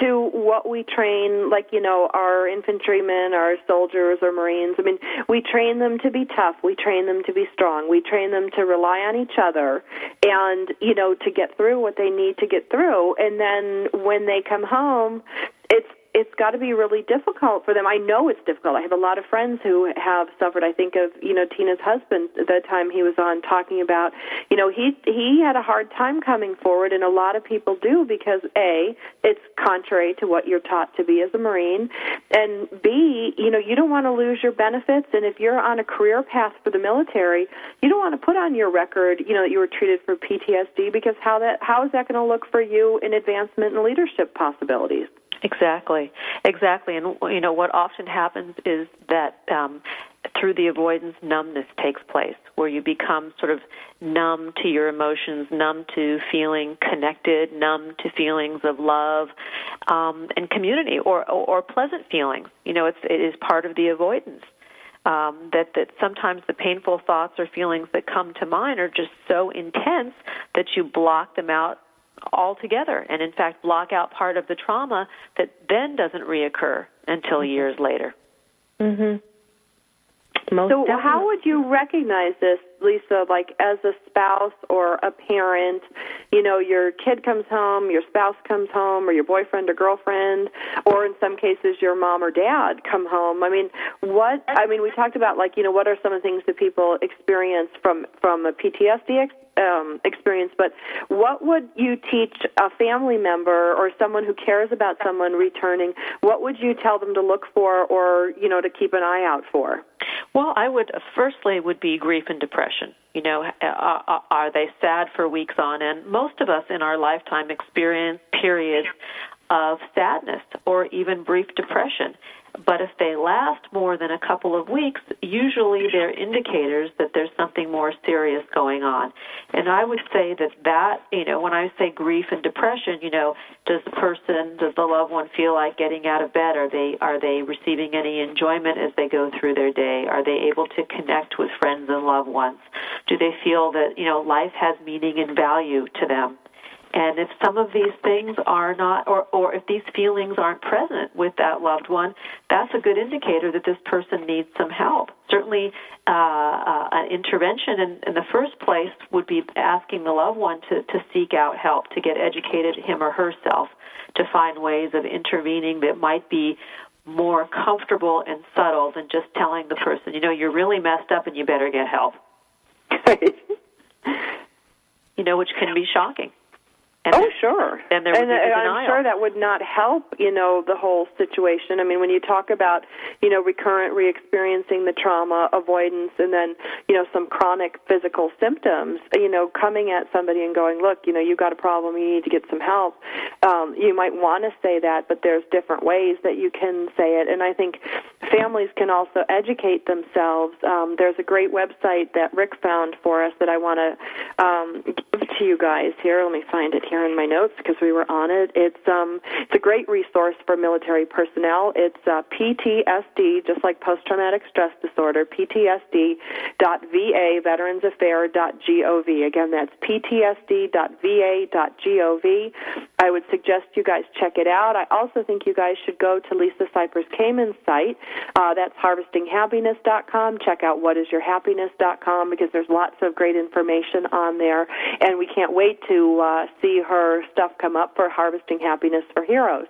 to what we train, like, you know, our infantrymen, our soldiers, or Marines. I mean, we train them to be tough. We train them to be strong. We train them to rely on each other and, you know, to get through what they need to get through. And then when they come home, it's It's got to be really difficult for them. I know it's difficult. I have a lot of friends who have suffered. I think of, you know, Tina's husband at the time he was on talking about, you know, he he had a hard time coming forward, and a lot of people do because, A, it's contrary to what you're taught to be as a Marine. And B, you know, you don't want to lose your benefits, and if you're on a career path for the military, you don't want to put on your record, you know, that you were treated for P T S D, because how that how is that going to look for you in advancement and leadership possibilities? Exactly, exactly. And, you know, what often happens is that um, through the avoidance, numbness takes place, where you become sort of numb to your emotions, numb to feeling connected, numb to feelings of love um, and community or, or, or pleasant feelings. You know, it's, it is part of the avoidance. Um, that, that sometimes the painful thoughts or feelings that come to mind are just so intense that you block them out altogether, and in fact block out part of the trauma that then doesn't reoccur until years later. Mm-hmm. Most so definitely. How would you recognize this, Lisa, like as a spouse or a parent? You know, your kid comes home, your spouse comes home, or your boyfriend or girlfriend, or in some cases your mom or dad come home. I mean, what, I mean, we talked about, like, you know, what are some of the things that people experience from, from a P T S D experience? Um, experience, but what would you teach a family member or someone who cares about someone returning? What would you tell them to look for, or, you know, to keep an eye out for? Well, I would, firstly, would be grief and depression. You know, are, are they sad for weeks on end? Most of us in our lifetime experience periods of sadness or even brief depression. But if they last more than a couple of weeks, usually they're indicators that there's something more serious going on. And I would say that that, you know, when I say grief and depression, you know, does the person, does the loved one feel like getting out of bed? Are they, are they receiving any enjoyment as they go through their day? Are they able to connect with friends and loved ones? Do they feel that, you know, life has meaning and value to them? And if some of these things are not, or, or if these feelings aren't present with that loved one, that's a good indicator that this person needs some help. Certainly uh, uh, an intervention in, in the first place would be asking the loved one to, to seek out help, to get educated, him or herself, to find ways of intervening that might be more comfortable and subtle than just telling the person, you know, you're really messed up and you better get help. You know, which can be shocking. And oh, sure. And, there and, and I'm sure that would not help, you know, the whole situation. I mean, when you talk about, you know, recurrent re-experiencing the trauma, avoidance, and then, you know, some chronic physical symptoms, you know, coming at somebody and going, look, you know, you've got a problem, you need to get some help. Um, you might want to say that, but there's different ways that you can say it. And I think families can also educate themselves. Um, there's a great website that Rick found for us that I want to um, give to you guys here. Let me find it here in my notes because we were on it. It's um, it's a great resource for military personnel. It's uh, P T S D, just like post-traumatic stress disorder, P T S D dot V A veterans affair dot gov. Again, that's P T S D dot V A dot gov. I would suggest you guys check it out. I also think you guys should go to Lisa Cypers Kamen's site. Uh, that's harvesting happiness dot com. Check out what is your happiness dot com because there's lots of great information on there, and we can't wait to uh, see her stuff come up for Harvesting Happiness for Heroes.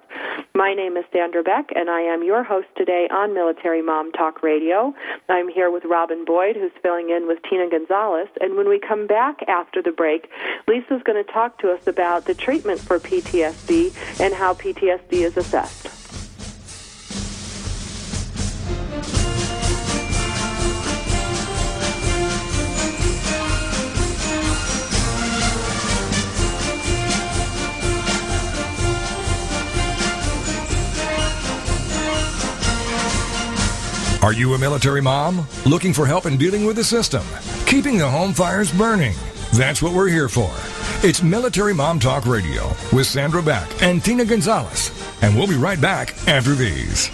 My name is Sandra Beck, and I am your host today on Military Mom Talk Radio. I'm here with Robin Boyd, who's filling in with Tina Gonzalez, and when we come back after the break, Lisa's going to talk to us about the treatment for P T S D and how P T S D is assessed. Are you a military mom looking for help in dealing with the system, keeping the home fires burning? That's what we're here for. It's Military Mom Talk Radio with Sandra Beck and Tina Gonzalez, and we'll be right back after these.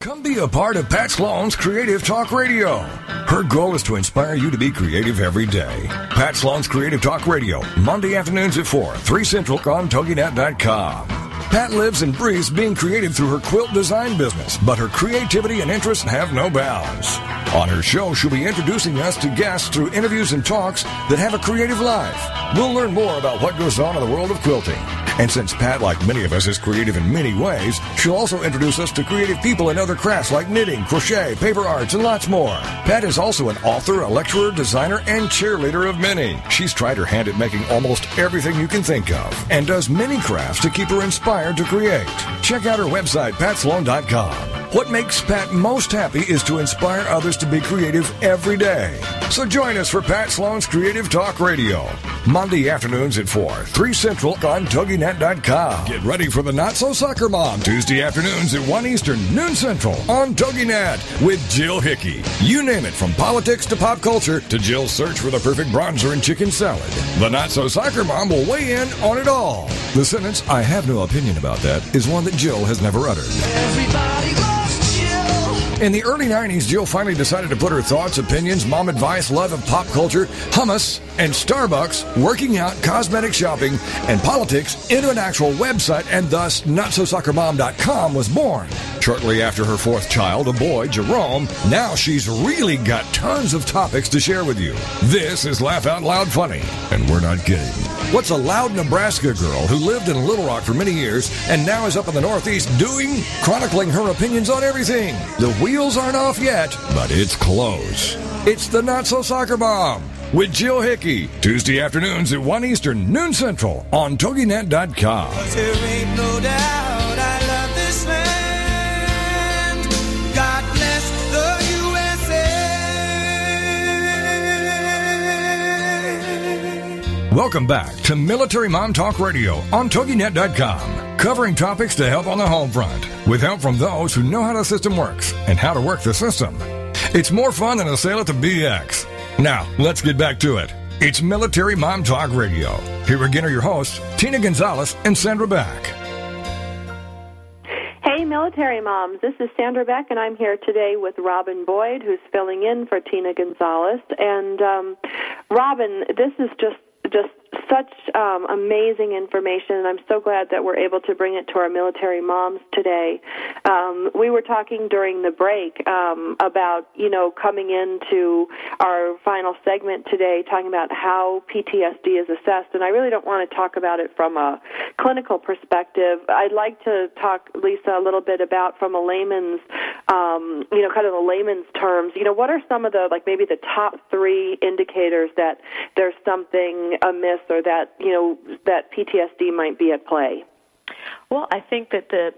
Come be a part of Pat Sloan's Creative Talk Radio. Her goal is to inspire you to be creative every day. Pat Sloan's Creative Talk Radio, Monday afternoons at four, three Central on Toginet dot com. Pat lives and breathes being creative through her quilt design business, but her creativity and interests have no bounds. On her show, she'll be introducing us to guests through interviews and talks that have a creative life. We'll learn more about what goes on in the world of quilting. And since Pat, like many of us, is creative in many ways, she'll also introduce us to creative people in other crafts like knitting, crochet, paper arts, and lots more. Pat is also an author, a lecturer, designer, and cheerleader of many. She's tried her hand at making almost everything you can think of and does many crafts to keep her inspired to create. Check out her website, pat sloan dot com. What makes Pat most happy is to inspire others to be creative every day. So join us for Pat Sloan's Creative Talk Radio, Monday afternoons at four, three Central on Toginet dot com. Get ready for the Not So Soccer Mom, Tuesday afternoons at one Eastern, noon Central on Toginet with Jill Hickey. You name it, from politics to pop culture to Jill's search for the perfect bronzer and chicken salad. The Not So Soccer Mom will weigh in on it all. The sentence, "I have no opinion about that," is one that Jill has never uttered. Everybody loves. In the early nineties, Jill finally decided to put her thoughts, opinions, mom advice, love of pop culture, hummus and Starbucks, working out, cosmetic shopping, and politics into an actual website, and thus not so soccer mom dot com was born. Shortly after her fourth child, a boy, Jerome, now she's really got tons of topics to share with you. This is Laugh Out Loud Funny, and we're not kidding. What's a loud Nebraska girl who lived in Little Rock for many years and now is up in the Northeast doing? Chronicling her opinions on everything. The wheels aren't off yet, but it's close. It's the Not So Soccer Mom with Jill Hickey. Tuesday afternoons at one Eastern, noon Central on Toginet dot com. There ain't no doubt I love this land. God bless the U S A. Welcome back to Military Mom Talk Radio on Toginet dot com. Covering topics to help on the home front, with help from those who know how the system works and how to work the system. It's more fun than a sale at the B X. Now, let's get back to it. It's Military Mom Talk Radio. Here again are your hosts, Tina Gonzalez and Sandra Beck. Hey, Military Moms. This is Sandra Beck, and I'm here today with Robin Boyd, who's filling in for Tina Gonzalez. And, um, Robin, this is just just such um, amazing information, and I'm so glad that we're able to bring it to our military moms today. Um, we were talking during the break um, about, you know, coming into our final segment today, talking about how P T S D is assessed, and I really don't want to talk about it from a clinical perspective. I'd like to talk, Lisa, a little bit about from a layman's, um, you know, kind of the layman's terms. You know, what are some of the, like, maybe the top three indicators that there's something amiss or that, you know, that P T S D might be at play? Well, I think that the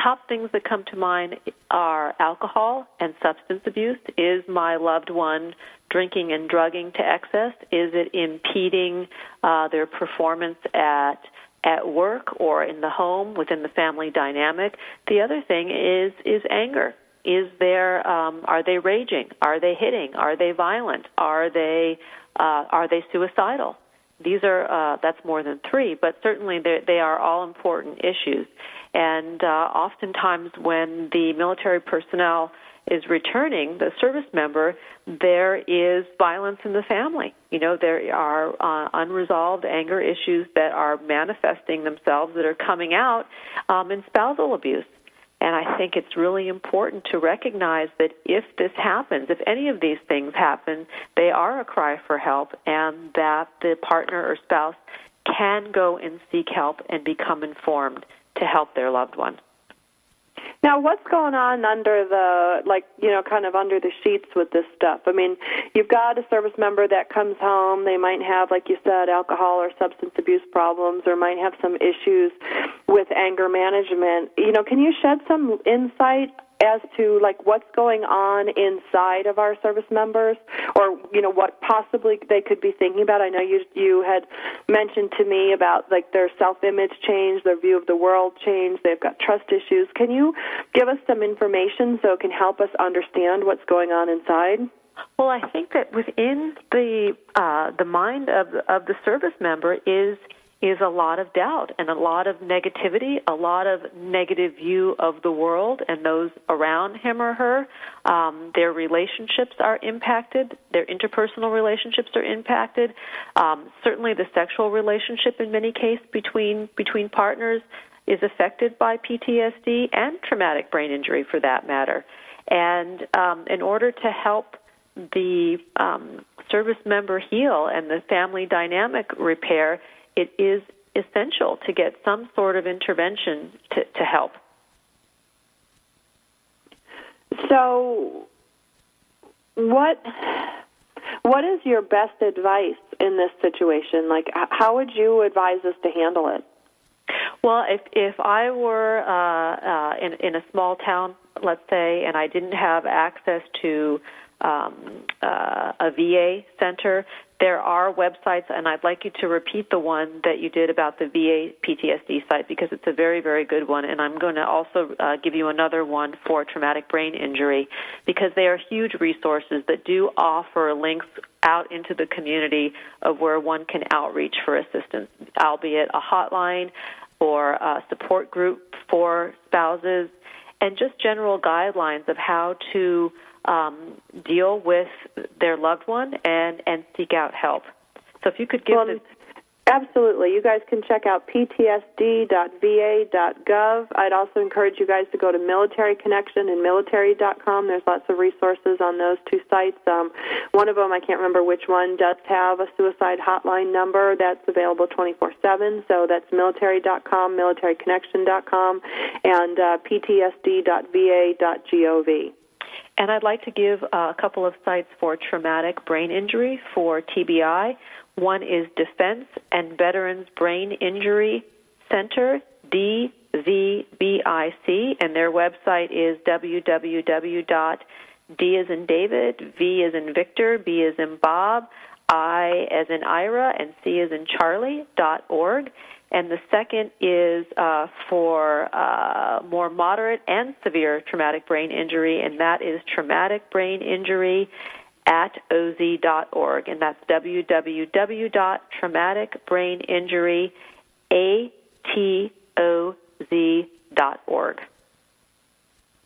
top things that come to mind are alcohol and substance abuse. Is my loved one drinking and drugging to excess? Is it impeding uh, their performance at at work or in the home, within the family dynamic? The other thing is is anger. Is there, um, are they raging? Are they hitting? Are they violent? Are they uh, are they suicidal? These are, uh, that's more than three, but certainly they are all important issues. And uh, oftentimes when the military personnel is returning, the service member, there is violence in the family. You know, there are uh, unresolved anger issues that are manifesting themselves, that are coming out um, in spousal abuse. And I think it's really important to recognize that if this happens, if any of these things happen, they are a cry for help, and that the partner or spouse can go and seek help and become informed to help their loved one. Now, what's going on under the, like, you know, kind of under the sheets with this stuff? I mean, you've got a service member that comes home. They might have, like you said, alcohol or substance abuse problems, or might have some issues with anger management. You know, can you shed some insight as to, like, what's going on inside of our service members, or, you know, what possibly they could be thinking about? I know you you had mentioned to me about, like, their self-image change, their view of the world change, they've got trust issues. Can you give us some information so it can help us understand what's going on inside? Well, I think that within the uh, the mind of of the service member is is a lot of doubt and a lot of negativity, a lot of negative view of the world and those around him or her. Um, their relationships are impacted. Their interpersonal relationships are impacted. Um, certainly the sexual relationship in many cases between between partners is affected by P T S D and traumatic brain injury for that matter. And um, in order to help the um, service member heal and the family dynamic repair, it is essential to get some sort of intervention to, to help. So what what is your best advice in this situation? Like, how would you advise us to handle it? Well, if if I were uh, uh, in, in a small town, let's say, and I didn't have access to um, uh, a V A center, there are websites, and I'd like you to repeat the one that you did about the V A P T S D site because it's a very, very good one. And I'm going to also uh, give you another one for traumatic brain injury because they are huge resources that do offer links out into the community of where one can outreach for assistance, albeit a hotline or a support group for spouses, and just general guidelines of how to Um, deal with their loved one and, and seek out help. So if you could give well, this... Absolutely. You guys can check out P T S D dot V A dot gov. I'd also encourage you guys to go to Military Connection and military dot com. There's lots of resources on those two sites. Um, one of them, I can't remember which one, does have a suicide hotline number that's available twenty-four seven. So that's military dot com, military connection dot com, and uh, P T S D dot V A dot gov. And I'd like to give a couple of sites for traumatic brain injury for T B I. One is Defense and Veterans Brain Injury Center, D V B I C, and their website is w w w dot D as in David, V as in Victor, B as in Bob, I as in Ira, and C as in Charlie, dot org. And the second is uh, for uh, more moderate and severe traumatic brain injury, and that is traumatic brain injury at O Z dot org. And that's w w w dot traumatic brain injury at O Z dot org.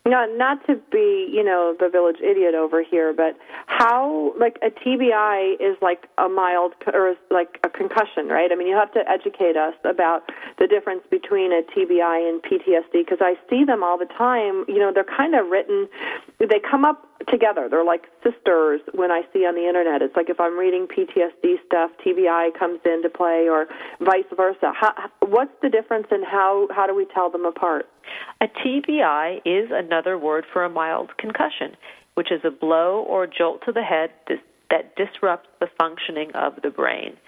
No, not to be, you know, the village idiot over here, but how, like, a T B I is like a mild, or is like a concussion, right? I mean, you have to educate us about the difference between a T B I and P T S D, because I see them all the time. You know, they're kind of written, they come up together. They're like sisters when I see on the Internet. It's like if I'm reading P T S D stuff, T B I comes into play, or vice versa. How, what's the difference, and how, how do we tell them apart? A T B I is another word for a mild concussion, which is a blow or jolt to the head that disrupts the functioning of the brain.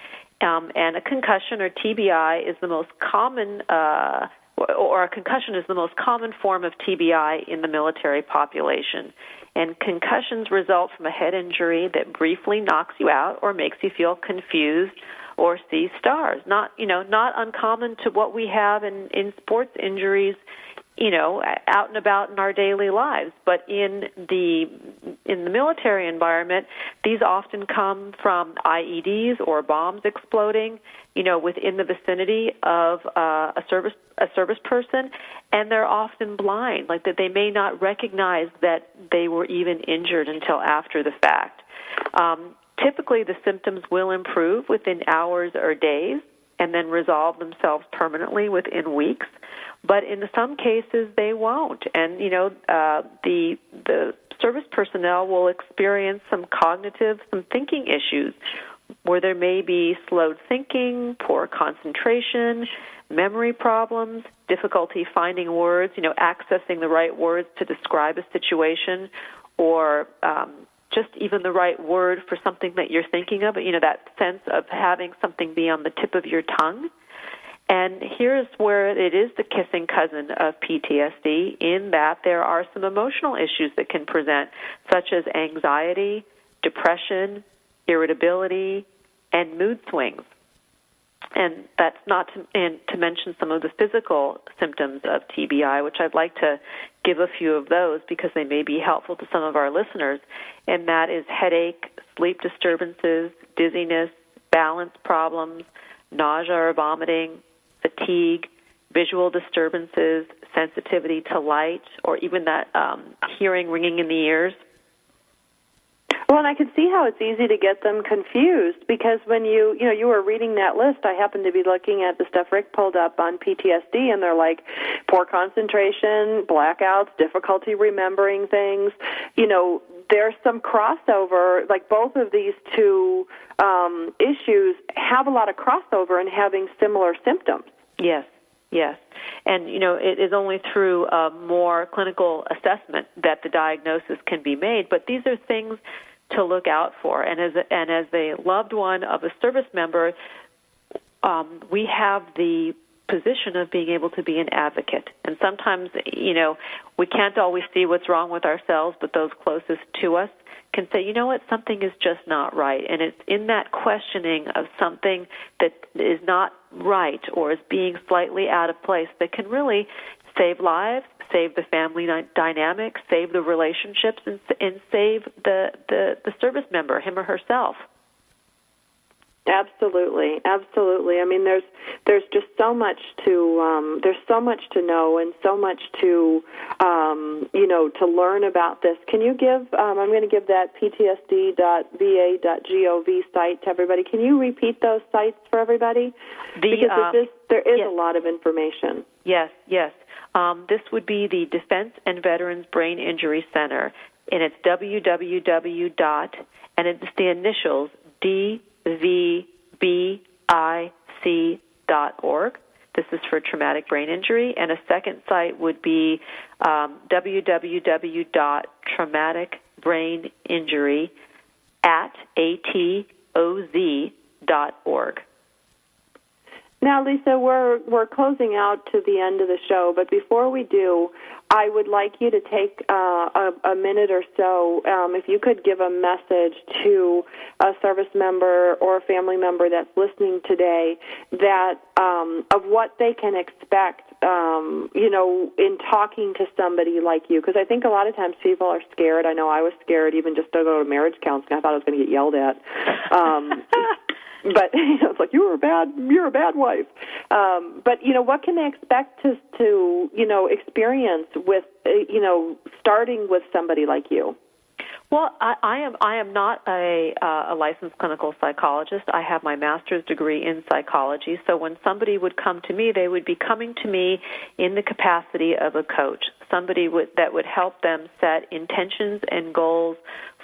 Um, and a concussion or T B I is the most common, uh, or a concussion is the most common form of T B I in the military population. And concussions result from a head injury that briefly knocks you out or makes you feel confused or see stars. Not, you know, not uncommon to what we have in, in sports injuries, you know, out and about in our daily lives. But in the in the military environment, these often come from I E Ds or bombs exploding, you know, within the vicinity of uh, a service a service person, and they're often blind, like that they may not recognize that they were even injured until after the fact. Um, typically, the symptoms will improve within hours or days, and then resolve themselves permanently within weeks. But in some cases, they won't. And, you know, uh, the the service personnel will experience some cognitive, some thinking issues where there may be slowed thinking, poor concentration, memory problems, difficulty finding words, you know, accessing the right words to describe a situation, or um, just even the right word for something that you're thinking of, you know, that sense of having something be on the tip of your tongue. And here's where it is the kissing cousin of P T S D, in that there are some emotional issues that can present, such as anxiety, depression, irritability, and mood swings. And that's not to, and to mention some of the physical symptoms of T B I, which I'd like to give a few of those because they may be helpful to some of our listeners, and that is headache, sleep disturbances, dizziness, balance problems, nausea or vomiting, fatigue, visual disturbances, sensitivity to light, or even that um, hearing ringing in the ears. Well, and I can see how it's easy to get them confused because when you, you know, you were reading that list, I happened to be looking at the stuff Rick pulled up on P T S D, and they're like poor concentration, blackouts, difficulty remembering things, you know, there's some crossover, like both of these two um, issues have a lot of crossover in having similar symptoms. Yes, yes. And, you know, it is only through a more clinical assessment that the diagnosis can be made, but these are things to look out for. And as a, and as a loved one of a service member, um, we have the position of being able to be an advocate. And sometimes, you know, we can't always see what's wrong with ourselves, but those closest to us can say, you know what, something is just not right. And it's in that questioning of something that is not right or is being slightly out of place that can really save lives, save the family dynamic, save the relationships, and, and save the, the, the service member, him or herself. Absolutely, absolutely. I mean, there's there's just so much to um, there's so much to know and so much to um, you know to learn about this. Can you give? Um, I'm going to give that P T S D dot V A dot gov site to everybody. Can you repeat those sites for everybody? The, because uh, just, there is yes. a lot of information. Yes, yes. Um, this would be the Defense and Veterans Brain Injury Center, and it's www. dot and it's the initials D. V B I C dot org. This is for traumatic brain injury. And a second site would be um, www dot traumatic brain injury at A T O Z dot org. Now, Lisa, we're we're closing out to the end of the show, but before we do, I would like you to take uh, a, a minute or so, um, if you could give a message to a service member or a family member that's listening today, that um, of what they can expect, um, you know, in talking to somebody like you, because I think a lot of times people are scared. I know I was scared even just to go to marriage counseling. I thought I was going to get yelled at. Um, But you know, it's like you were a bad, you're a bad wife. Um, but you know, what can they expect to, to you know experience with uh, you know starting with somebody like you? Well, I, I am I am not a, uh, a licensed clinical psychologist. I have my master's degree in psychology. So when somebody would come to me, they would be coming to me in the capacity of a coach, somebody would, that would help them set intentions and goals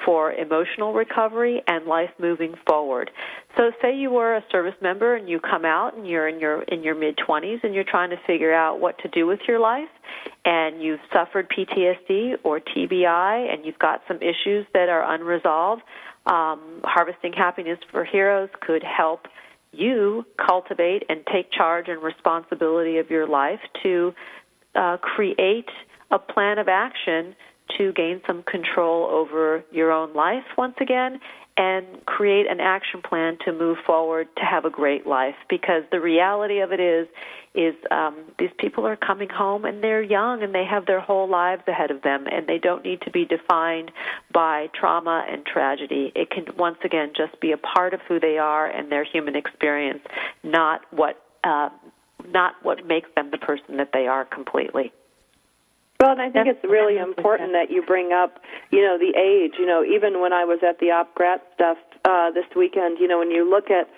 for emotional recovery and life moving forward. So say you were a service member and you come out and you're in your in your mid-twenties and you're trying to figure out what to do with your life and you've suffered P T S D or T B I and you've got some issues that are unresolved, um, Harvesting Happiness for Heroes could help you cultivate and take charge and responsibility of your life to uh, create a plan of action to gain some control over your own life once again and create an action plan to move forward to have a great life. Because the reality of it is, is um, these people are coming home and they're young and they have their whole lives ahead of them and they don't need to be defined by trauma and tragedy. It can, once again, just be a part of who they are and their human experience, not what, uh, not what makes them the person that they are completely. Well, and I think it's really important that you bring up, you know, the age. You know, even when I was at the Op Grat stuff uh, this weekend, you know, when you look at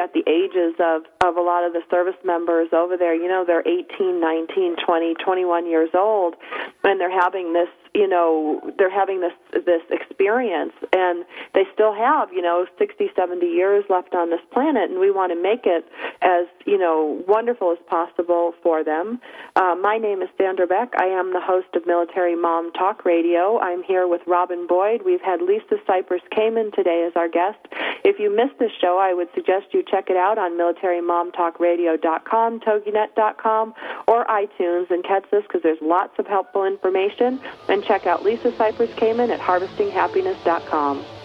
at the ages of, of a lot of the service members over there, you know, they're eighteen, nineteen, twenty, twenty-one years old, and they're having this, you know, they're having this this experience, and they still have, you know, sixty, seventy years left on this planet, and we want to make it as, you know, wonderful as possible for them. Uh, my name is Sandra Beck. I am the host of Military Mom Talk Radio. I'm here with Robin Boyd. We've had Lisa Cypers Kamen today as our guest. If you missed this show, I would suggest you check it out on military mom talk radio dot com, toginet dot com, or iTunes, and catch this because there's lots of helpful information. And check out Lisa Cypers Kamen at harvesting happiness dot com.